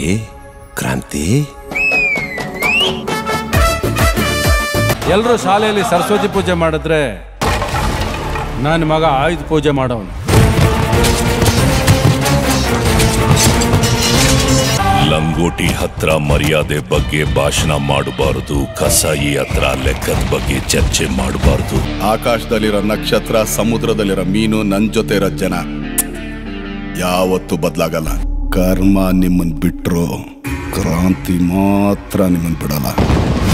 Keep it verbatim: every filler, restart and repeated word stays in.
क्रांति क्रांति एलू शाले सरस्वती पूजे नान मग आयुध पूजे लंगोटी हत्र मर्यादे बग्गे भाषण माडबारदु कसाई हत्र लेक्कद बग्गे चर्चे माडबारदु आकाशदल्लिरो नक्षत्र समुद्रदल्लिरो मीनु नन्न जोते इरो जन यावत्तू बदलागल्ल कर्म निम्मन्न बिट्रू क्रांति मात्र निम्मन्न बिडल्ल।